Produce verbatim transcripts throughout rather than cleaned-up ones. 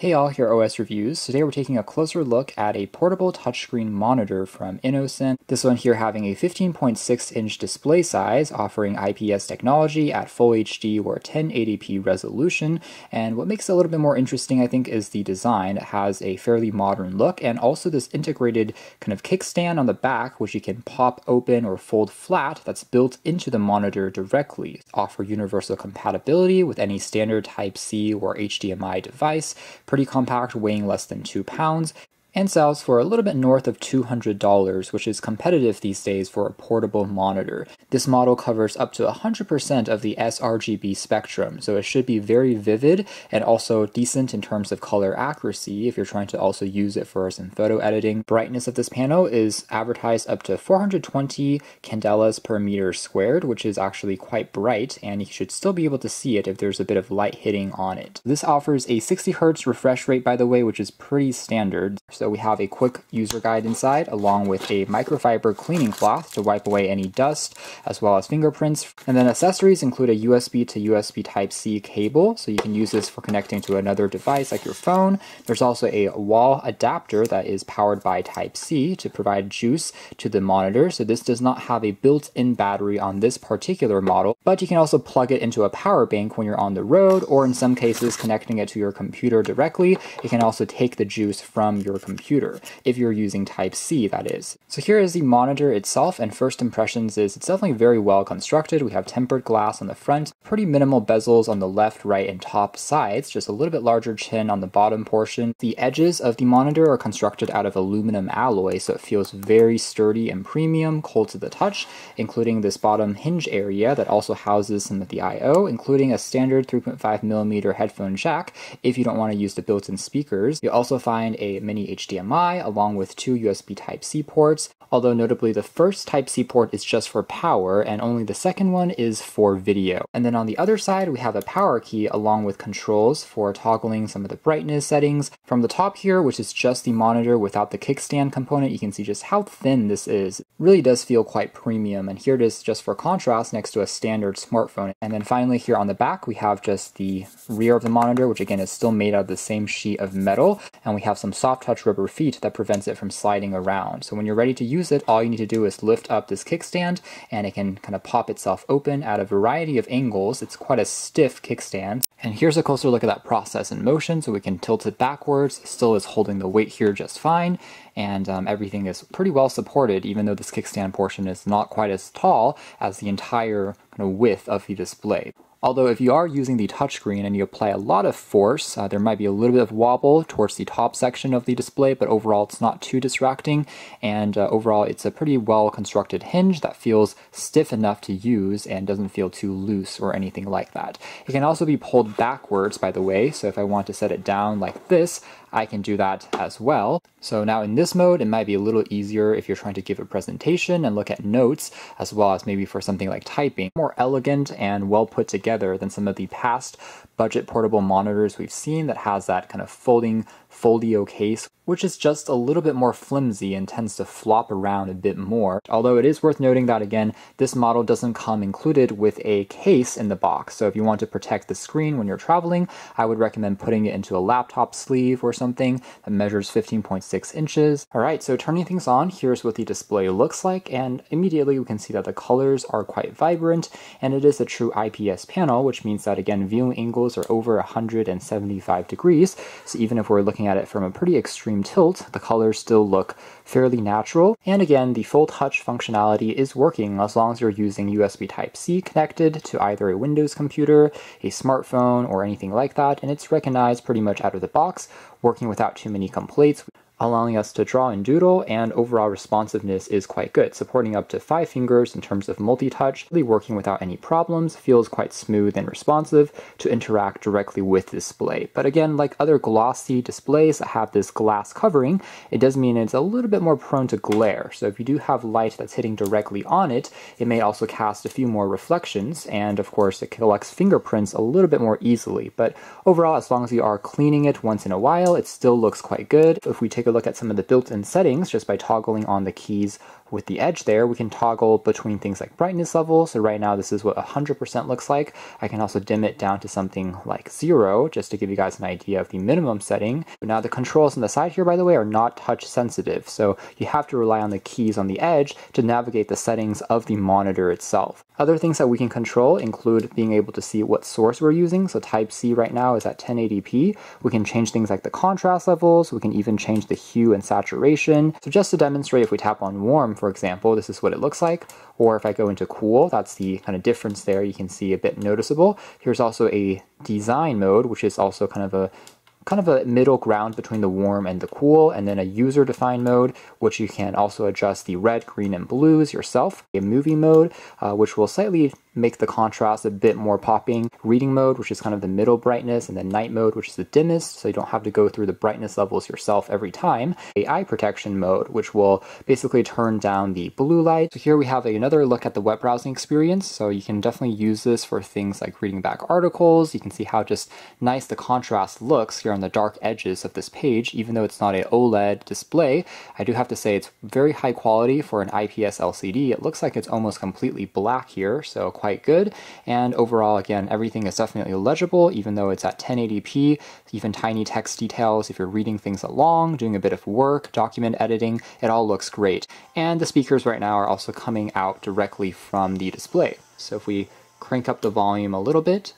Hey all, here are O S Reviews. Today we're taking a closer look at a portable touchscreen monitor from INNOCN. This one here having a fifteen point six inch display size, offering I P S technology at full H D or ten eighty p resolution. And what makes it a little bit more interesting, I think, is the design. It has a fairly modern look and also this integrated kind of kickstand on the back, which you can pop open or fold flat, that's built into the monitor directly. Offer universal compatibility with any standard Type C or H D M I device. Pretty compact, weighing less than two pounds, and sells for a little bit north of two hundred dollars, which is competitive these days for a portable monitor. This model covers up to one hundred percent of the sRGB spectrum, so it should be very vivid and also decent in terms of color accuracy if you're trying to also use it for some photo editing. Brightness of this panel is advertised up to four hundred twenty candelas per meter squared, which is actually quite bright, and you should still be able to see it if there's a bit of light hitting on it. This offers a sixty hertz refresh rate, by the way, which is pretty standard. So we have a quick user guide inside, along with a microfiber cleaning cloth to wipe away any dust, as well as fingerprints. And then accessories include a U S B to U S B Type C cable, so you can use this for connecting to another device like your phone. There's also a wall adapter that is powered by Type C to provide juice to the monitor. So this does not have a built-in battery on this particular model, but you can also plug it into a power bank when you're on the road, or in some cases connecting it to your computer directly. It can also take the juice from your computer. computer, if you're using Type C, that is. So here is the monitor itself, and first impressions is it's definitely very well constructed. We have tempered glass on the front, pretty minimal bezels on the left, right, and top sides, just a little bit larger chin on the bottom portion. The edges of the monitor are constructed out of aluminum alloy, so it feels very sturdy and premium, cold to the touch, including this bottom hinge area that also houses some of the I O, including a standard three point five millimeter headphone jack if you don't want to use the built-in speakers. You'll also find a mini H D M I along with two U S B Type C ports, although notably the first Type C port is just for power and only the second one is for video. And then on the other side we have a power key along with controls for toggling some of the brightness settings. From the top here, which is just the monitor without the kickstand component, you can see just how thin this is. It really does feel quite premium, and here it is just for contrast next to a standard smartphone. And then finally here on the back we have just the rear of the monitor, which again is still made out of the same sheet of metal, and we have some soft touch rubber feet that prevents it from sliding around. So when you're ready to use it, all you need to do is lift up this kickstand and it can kind of pop itself open at a variety of angles. It's quite a stiff kickstand. And here's a closer look at that process in motion, so we can tilt it backwards. It still is holding the weight here just fine, and um, everything is pretty well supported, even though this kickstand portion is not quite as tall as the entire kind of width of the display. Although if you are using the touchscreen and you apply a lot of force, uh, there might be a little bit of wobble towards the top section of the display, but overall it's not too distracting, and uh, overall it's a pretty well constructed hinge that feels stiff enough to use and doesn't feel too loose or anything like that. It can also be pulled backwards, by the way, so if I want to set it down like this, I can do that as well. So now in this mode, it might be a little easier if you're trying to give a presentation and look at notes, as well as maybe for something like typing. More elegant and well put together than some of the past budget portable monitors we've seen that has that kind of folding folio case, which is just a little bit more flimsy and tends to flop around a bit more. Although it is worth noting that, again, this model doesn't come included with a case in the box. So if you want to protect the screen when you're traveling, I would recommend putting it into a laptop sleeve or something that measures fifteen point six inches. All right, so turning things on, here's what the display looks like, and immediately we can see that the colors are quite vibrant, and it is a true I P S panel, which means that, again, viewing angles are over one hundred seventy-five degrees. So even if we're looking at it from a pretty extreme tilt, the colors still look fairly natural. And again, the full touch functionality is working as long as you're using U S B Type C connected to either a Windows computer, a smartphone, or anything like that, and it's recognized pretty much out of the box, working without too many complaints, allowing us to draw and doodle, and overall responsiveness is quite good, supporting up to five fingers in terms of multi-touch, really working without any problems, feels quite smooth and responsive to interact directly with the display. But again, like other glossy displays that have this glass covering, it does mean it's a little bit more prone to glare, so if you do have light that's hitting directly on it, it may also cast a few more reflections, and of course it collects fingerprints a little bit more easily. But overall, as long as you are cleaning it once in a while, it still looks quite good. If we take a a look at some of the built-in settings just by toggling on the keys with the edge there. We can toggle between things like brightness level. So right now this is what one hundred percent looks like. I can also dim it down to something like zero, just to give you guys an idea of the minimum setting. But now the controls on the side here, by the way, are not touch sensitive. So you have to rely on the keys on the edge to navigate the settings of the monitor itself. Other things that we can control include being able to see what source we're using. So Type-C right now is at ten eighty p. We can change things like the contrast levels. We can even change the hue and saturation. So just to demonstrate, if we tap on warm, for example, this is what it looks like. Or if I go into cool, that's the kind of difference there. You can see a bit noticeable. Here's also a design mode, which is also kind of a kind of a middle ground between the warm and the cool, and then a user-defined mode, which you can also adjust the red, green, and blues yourself. A movie mode, uh, which will slightly make the contrast a bit more popping. Reading mode, which is kind of the middle brightness, and then night mode, which is the dimmest, so you don't have to go through the brightness levels yourself every time. A eye protection mode, which will basically turn down the blue light. So here we have another look at the web browsing experience. So you can definitely use this for things like reading back articles. You can see how just nice the contrast looks here on the dark edges of this page. Even though it's not an OLED display, I do have to say it's very high quality for an I P S L C D. It looks like it's almost completely black here, so quite good. And overall, again, everything is definitely legible, even though it's at ten eighty p, even tiny text details. If you're reading things along, doing a bit of work, document editing, it all looks great. And the speakers right now are also coming out directly from the display. So if we crank up the volume a little bit,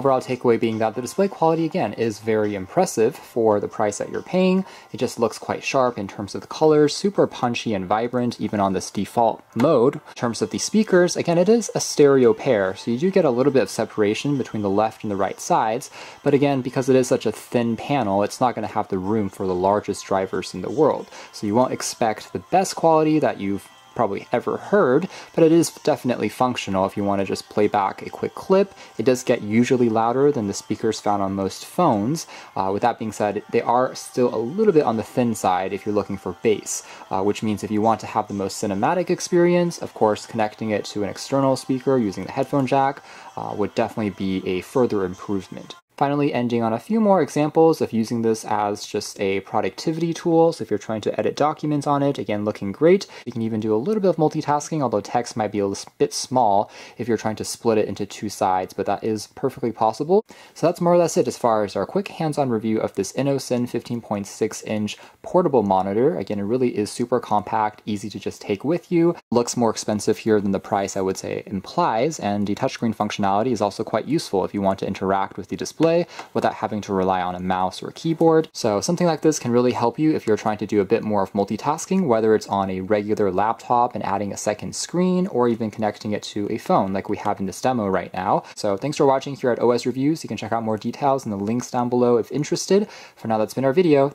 overall takeaway being that the display quality, again, is very impressive for the price that you're paying. It just looks quite sharp in terms of the colors, super punchy and vibrant, even on this default mode. In terms of the speakers, again, it is a stereo pair, so you do get a little bit of separation between the left and the right sides. But again, because it is such a thin panel, it's not going to have the room for the largest drivers in the world. So you won't expect the best quality that you've probably ever heard, but it is definitely functional if you want to just play back a quick clip. It does get usually louder than the speakers found on most phones. Uh, with that being said, they are still a little bit on the thin side if you're looking for bass, uh, which means if you want to have the most cinematic experience, of course, connecting it to an external speaker using the headphone jack uh, would definitely be a further improvement. Finally, ending on a few more examples of using this as just a productivity tool. So if you're trying to edit documents on it, again, looking great. You can even do a little bit of multitasking, although text might be a bit small if you're trying to split it into two sides, but that is perfectly possible. So that's more or less it as far as our quick hands-on review of this INNOCN fifteen point six inch portable monitor. Again, it really is super compact, easy to just take with you. Looks more expensive here than the price, I would say, implies, and the touchscreen functionality is also quite useful if you want to interact with the display without having to rely on a mouse or a keyboard. So something like this can really help you if you're trying to do a bit more of multitasking, whether it's on a regular laptop and adding a second screen, or even connecting it to a phone like we have in this demo right now. So thanks for watching here at O S Reviews. You can check out more details in the links down below if interested. For now, that's been our video.